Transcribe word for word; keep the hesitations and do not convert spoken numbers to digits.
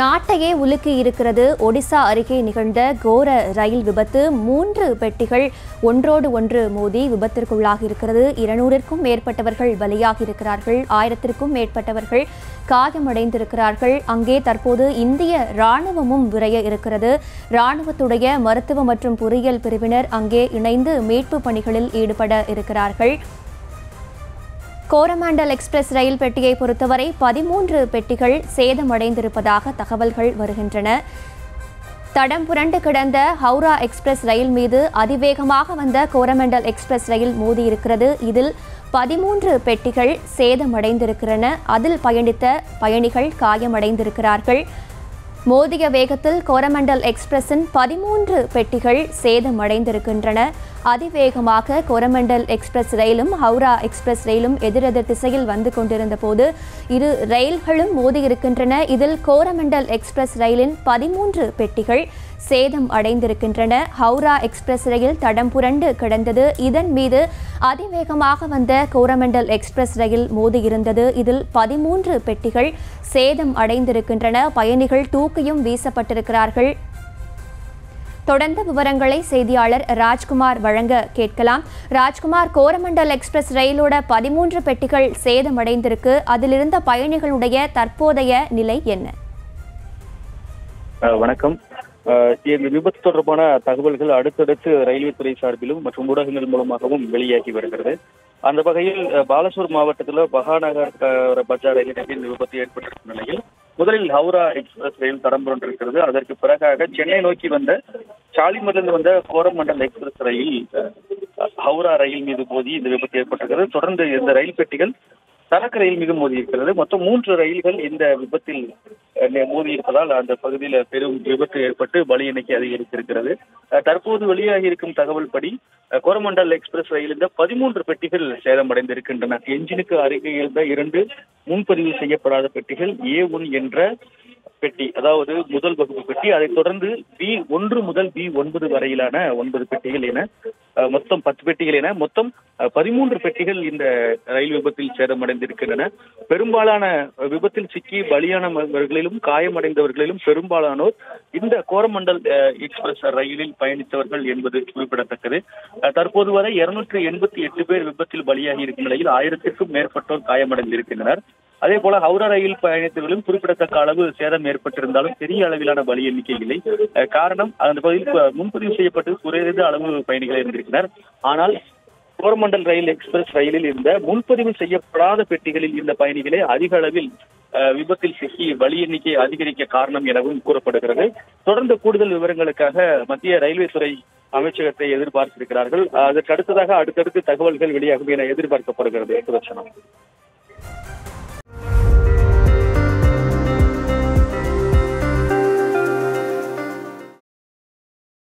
நாட்டையே உலுக்கி இருக்கிறது. ஒடிசா அருகே நிகழ்ந்த கோர ரயில் விபத்து மூன்று பெட்டிகள் ஒன்றோடு ஒன்று மோதி விபத்திற்குள்ளாகி இருக்கிறது. இருநூறுக்கும் மேற்பட்டவர்கள் பலியாகி இருக்கிறார்கள். ஆயிரத்திற்கும் மேற்பட்டவர்கள் காயமடைந்திருக்கிறார்கள். அங்கே தற்போது இந்திய இராணுவமும் விரைய இருக்கிறது. இராணுவத்துடைய மருத்துவ மற்றும் பொறியியல் பிரிவினர் அங்கே இணைந்து மீட்பு பணிகளில் ஈடுபட இருக்கிறார்கள். கோரமண்டல் எக்ஸ்பிரஸ் ரயில் பெட்டியை பொறுத்தவரை பதிமூன்று பெட்டிகள் சேதமடைந்திருப்பதாக தகவல்கள் வருகின்றன. தடம் புரண்டு கிடந்த ஹவுரா எக்ஸ்பிரஸ் ரயில் மீது அதிவேகமாக வந்த கோரமண்டல் எக்ஸ்பிரஸ் ரயில் மோதியிருக்கிறது. இதில் பதிமூன்று பெட்டிகள் சேதமடைந்திருக்கிறன. அதில் பயணித்த பயணிகள் காயமடைந்திருக்கிறார்கள். மோதிய வேகத்தில் கோரமண்டல் எக்ஸ்பிரஸின் பதிமூன்று பெட்டிகள் சேதமடைந்திருக்கின்றன. அதிவேகமாக கோரமண்டல் எக்ஸ்பிரஸ் ரயிலும் ஹவுரா எக்ஸ்பிரஸ் ரயிலும் எதிரெதிர் திசையில் வந்து கொண்டிருந்த போது இரு ரயில்களும் மோதியிருக்கின்றன. இதில் கோரமண்டல் எக்ஸ்பிரஸ் ரயிலின் பதிமூன்று பெட்டிகள் சேதம் அடைந்திருக்கின்றன. ஹவுரா எக்ஸ்பிரஸ் ரயில் தடம் புரண்டு கிடந்தது. இதன் மீது அதிவேகமாக வந்த கோரமண்டல் எக்ஸ்பிரஸ் ரயில் மோதியிருந்தது. இதில் பதிமூன்று பெட்டிகள் சேதம் அடைந்திருக்கின்றன. பயணிகள் தூக்கியும் வீசப்பட்டிருக்கிறார்கள். தொடர்ந்து விவரங்களை செய்தியாளர் ராஜ்குமார் வழங்க கேட்கலாம். ராஜ்குமார், கோரமண்டல் எக்ஸ்பிரஸ் ரயிலோட பதிமூன்று பெட்டிகள் சேதமடைந்திருக்கு. அதிலிருந்த பயணிகளுடைய தற்போதைய நிலை என்ன? வணக்கம். இந்த விபத்து தொடர்பான தகவல்கள் அடுத்தடுத்து ரயில்வே துறை சார்பிலும் மற்றும் ஊடகங்கள் மூலமாகவும் வெளியாகி வருகிறது. அந்த வகையில் பாலசூர் மாவட்டத்தில் மகாநகர் பஜார் ரயில் நிலையத்தில் இந்த விபத்து ஏற்பட்டிருக்கும் நிலையில் முதலில் ஹவுரா எக்ஸ்பிரஸ் ரயில் தடம் புரண்டிருக்கிறது. அதற்கு பிறகாக சென்னை நோக்கி வந்த சாலிமரிலிருந்து வந்த கோரமண்டல் எக்ஸ்பிரஸ் ரயில் ஹவுரா ரயில் மீது மோதி இந்த விபத்து ஏற்பட்டிருக்கிறது. தொடர்ந்து இந்த ரயில் பெட்டிகள் சரக்கு ரயில் மீது மோதி இருக்கிறது. மொத்தம் மூன்று ரயில்கள் இந்த விபத்தில் மோதி இருப்பதால் அந்த பகுதியில பெரும் விபத்து ஏற்பட்டு பலி எண்ணிக்கை அதிகரித்திருக்கிறது. தற்போது வெளியாகி இருக்கும் தகவல் படி கோரமண்டல் எக்ஸ்பிரஸ் ரயிலிருந்த பதிமூன்று பெட்டிகள் சேதமடைந்திருக்கின்றன. எஞ்சினுக்கு அருகே இருந்த இரண்டு முன்பதிவு செய்யப்படாத பெட்டிகள் ஏ ஒன் என்ற பெட்டி, அதாவது முதல் வகுப்பு பெட்டி, அதைத் தொடர்ந்து பி ஒன்று முதல் பி ஒன்பது வரையிலான ஒன்பது பெட்டிகள் என மொத்தம் பத்து பெட்டிகள் என மொத்தம் பதிமூன்று பெட்டிகள் இந்த ரயில் விபத்தில் சேதமடைந்திருக்கின்றன. பெரும்பாலான விபத்தில் சிக்கி பலியானவர்களிலும் காயமடைந்தவர்களிலும் பெரும்பாலானோர் இந்த கோரமண்டல் எக்ஸ்பிரஸ் ரயிலில் பயணித்தவர்கள் என்பது குறிப்பிடத்தக்கது. தற்போது வரை இருநூற்றி எண்பத்தி எட்டு பேர் விபத்தில் பலியாகி இருக்கும் நிலையில் ஆயிரத்திற்கும் மேற்பட்டோர் காயமடைந்திருக்கின்றனர். அதே போல ஹவுரா ரயில் பயணித்தவர்களும் குறிப்பிடத்தக்க அளவு சேதம் ஏற்பட்டிருந்தாலும் பெரிய அளவிலான பலி எண்ணிக்கை இல்லை. காரணம், அந்த பகுதியில் முன்பதிவு செய்யப்பட்டு குறைந்த அளவு பயணிகள் இருந்திருக்கிறார். ஆனால் கோரமண்டல் ரயில் எக்ஸ்பிரஸ் ரயிலில் இருந்த முன்பதிவு செய்யப்படாத பெட்டிகளில் இந்த பயணிகளே அதிக அளவில் விபத்தில் சிக்கி பலி எண்ணிக்கை அதிகரிக்க காரணம் எனவும் கூறப்படுகிறது. தொடர்ந்து கூடுதல் விவரங்களுக்காக மத்திய ரயில்வே துறை அமைச்சகத்தை எதிர்பார்த்திருக்கிறார்கள். அதற்கு அடுத்ததாக அடுத்தடுத்து தகவல்கள் வெளியாகும் என எதிர்பார்க்கப்படுகிறது.